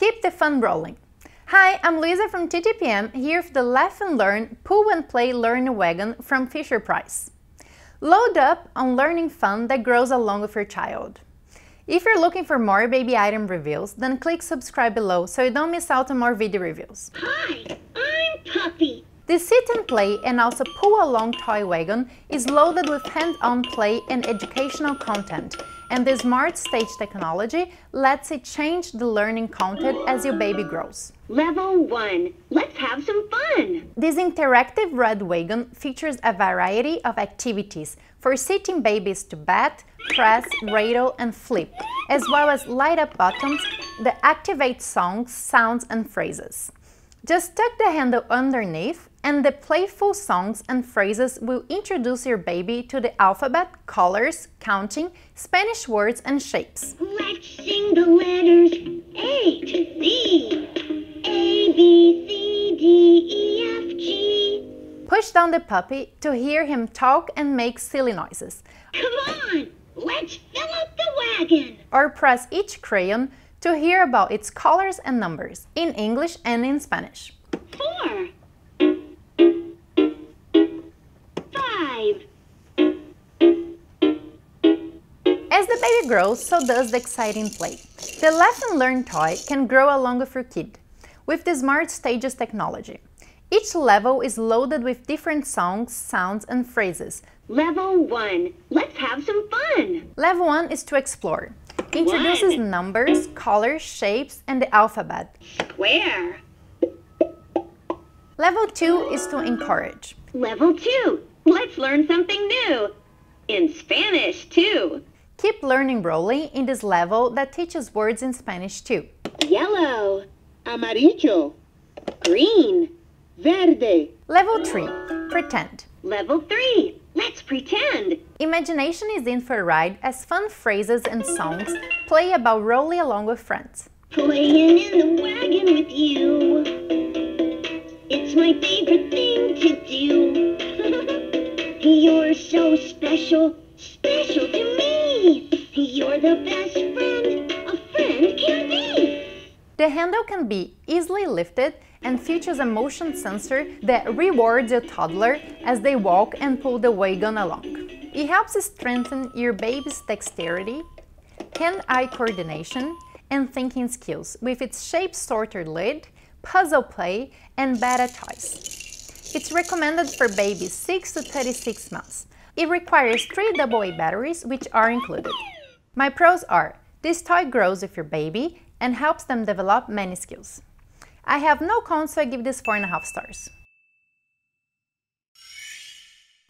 Keep the fun rolling! Hi, I'm Luisa from TTPM, here with the Laugh and Learn Pull and Play Learning Wagon from Fisher-Price. Load up on learning fun that grows along with your child. If you're looking for more baby item reviews, then click subscribe below so you don't miss out on more video reviews. Hi, I'm Puppy. The sit and play and also pull along toy wagon is loaded with hands-on play and educational content, and the Smart Stage technology lets it change the learning content as your baby grows. Level 1. Let's have some fun! This interactive red wagon features a variety of activities for sitting babies to bat, press, rattle and flip, as well as light up buttons that activate songs, sounds and phrases. Just tuck the handle underneath and the playful songs and phrases will introduce your baby to the alphabet, colors, counting, Spanish words and shapes. Let's sing the letters A to Z. A, B, C, D, E, F, G. Push down the puppy to hear him talk and make silly noises. Come on, let's fill up the wagon. Or press each crayon to hear about its colors and numbers, in English and in Spanish. 4, 5. As the baby grows, so does the exciting play. The Laugh and Learn toy can grow along with your kid, with the Smart Stages technology. Each level is loaded with different songs, sounds and phrases. Level 1. Let's have some fun! Level 1 is to explore. Introduces numbers, colors, shapes, and the alphabet. Square. Level 2 is to encourage. Level 2. Let's learn something new. In Spanish, too. Keep learning rolling in this level that teaches words in Spanish, too. Yellow. Amarillo. Green. Verde. Level 3. Pretend. Level 3. Let's pretend! Imagination is in for a ride as fun phrases and songs play about rolling along with friends. Playing in the wagon with you. It's my favorite thing to do. You're so special, special to me. You're the best friend a friend can be. The handle can be easily lifted and features a motion sensor that rewards your toddler as they walk and pull the wagon along. It helps strengthen your baby's dexterity, hand-eye coordination, and thinking skills with its shape sorter lid, puzzle play, and beta toys. It's recommended for babies 6 to 36 months. It requires 3 AA batteries, which are included. My pros are, this toy grows with your baby and helps them develop many skills. I have no cons, so I give this 4.5 stars.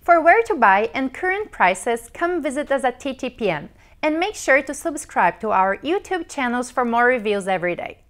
For where to buy and current prices, come visit us at TTPM and make sure to subscribe to our YouTube channels for more reviews every day.